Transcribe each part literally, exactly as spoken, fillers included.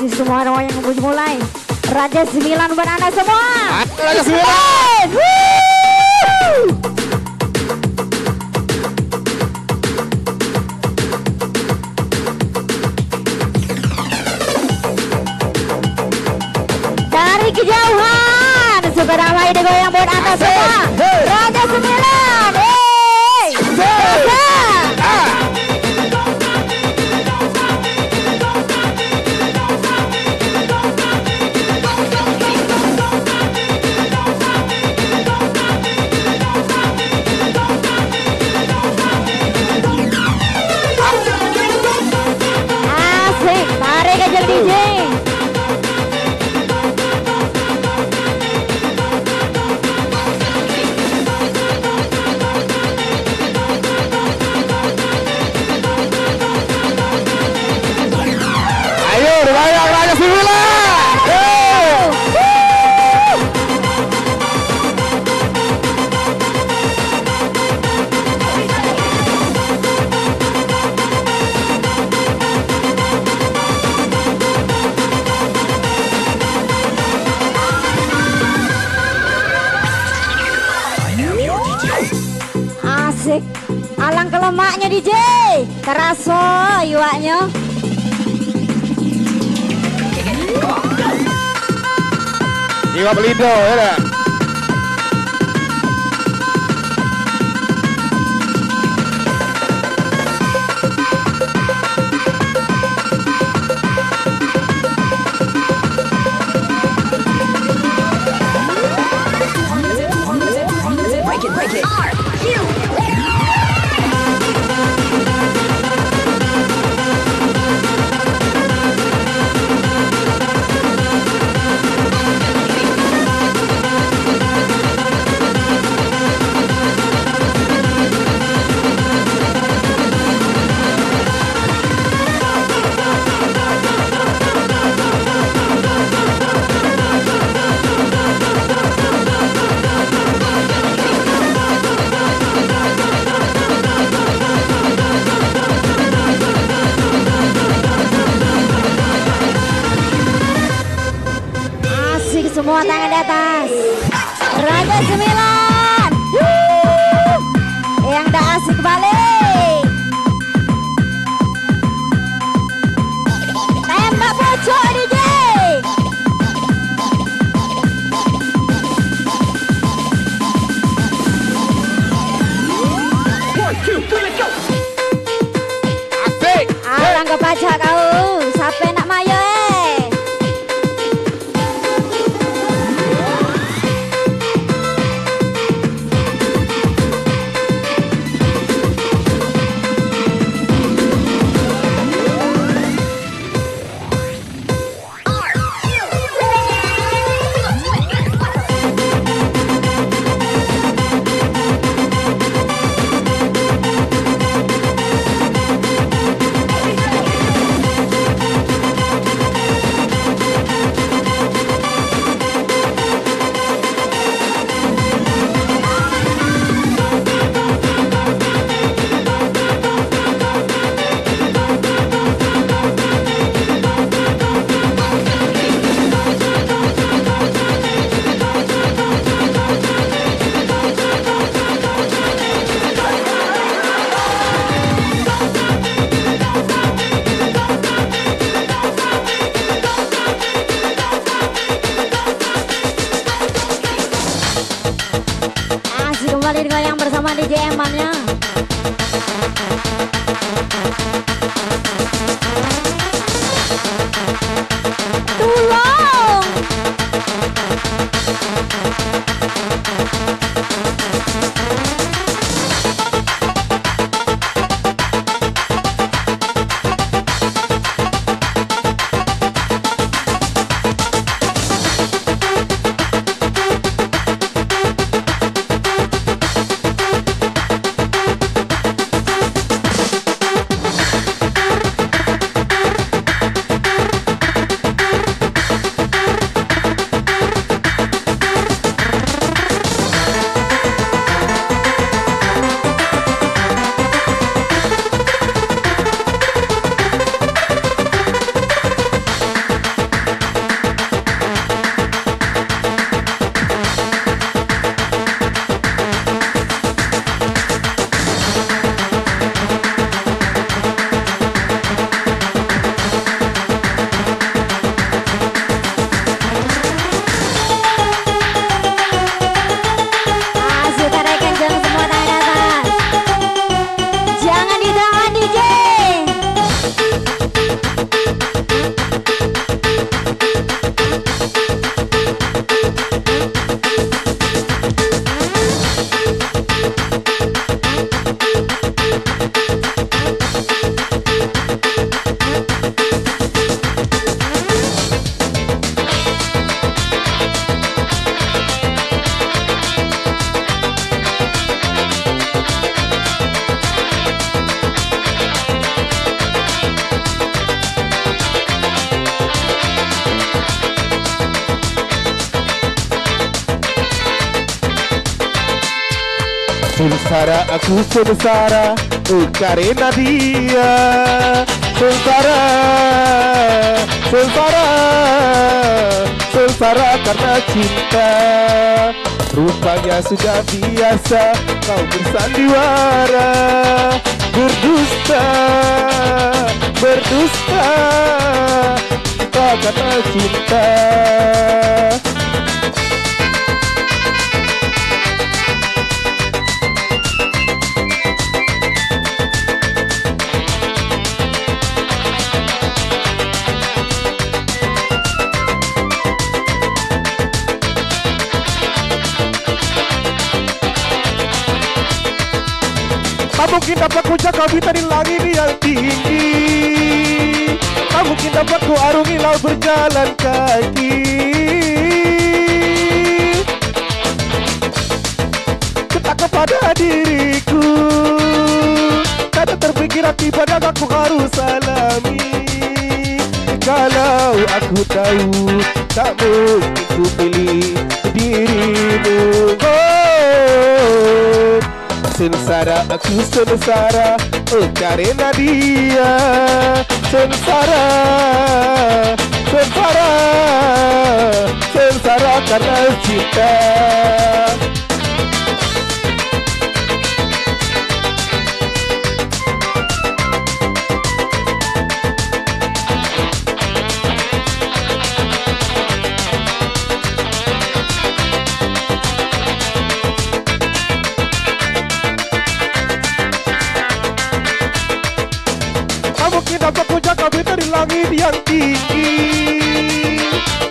kasih semua orang yang mulai. Raja sembilan buat Anda semua. Raja sembilan. Woo! Kejauhan Sukadamai digoyang buat atas semua. Raja sembilan. Hey, Raja. Asik, mari kejar D J. Alang kelemaknya D J, keraso iwaknya. Iwa belido ya dah. Semua tangan di atas. Raja sembilan. Yang dah asik balik. Tembak pojok D J. Asik. Alang ke pajak kau. Siapa nak mayo? Goyang bersama D J Emamnya. Tolong. Sengsara aku sengsara oh karena dia. Sengsara, sengsara, sengsara karena cinta. Rupanya sudah biasa kau bersandiwara, berdusta, berdusta karena cinta. Mungkin dapat ku jaga bintang di langit yang tinggi, tak mungkin dapat ku arungi laut berjalan kaki. Cinta kepada diriku tak terpikir hati padahal aku harus alami. Kalau aku tahu tak mungkin ku pilih dirimu. Oh, sengsara aku sengsara oh karena dia. Sengsara, sengsara, sengsara karena cinta. Langit yang tinggi,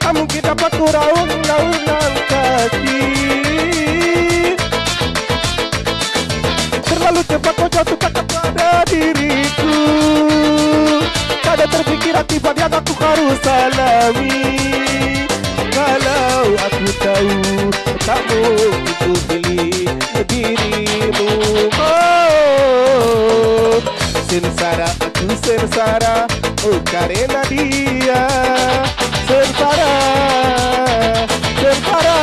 tak mungkin dapat ku raung-raungan kaki. Terlalu cepat kau jatuhkan kepada diriku, tak ada terpikir hati badan aku harus alami. Kalau aku tahu tak mungkin ku pilih dirimu. Oh, sengsara aku sengsara oh karena dia. Sengsara, sengsara,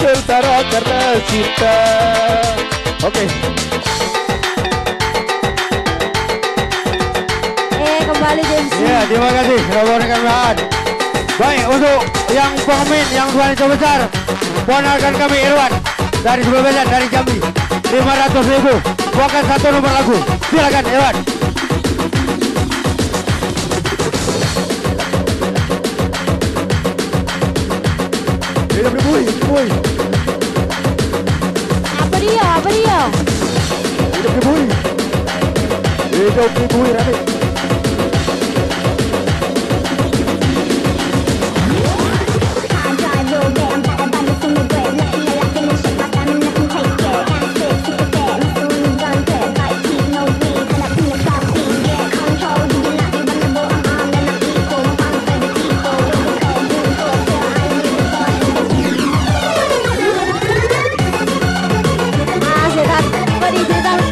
sengsara karena cinta. Oke okay. Eh kembali James. Ya yeah, terima kasih terima kasih. Baik, untuk yang pemain yang suara itu besar, ponarkan kami Irwan dari Surabaya, dari Jambi lima ratus ribu. Buatkan satu nomor lagu, silakan Irwan. Woi, woi. Apa dia? Apa dia? Hidup di bui. Hidup di bui, Rabi. What is it I'm saying?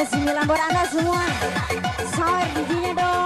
Oke, sini lambor Anda semua. Sawer giginya dong.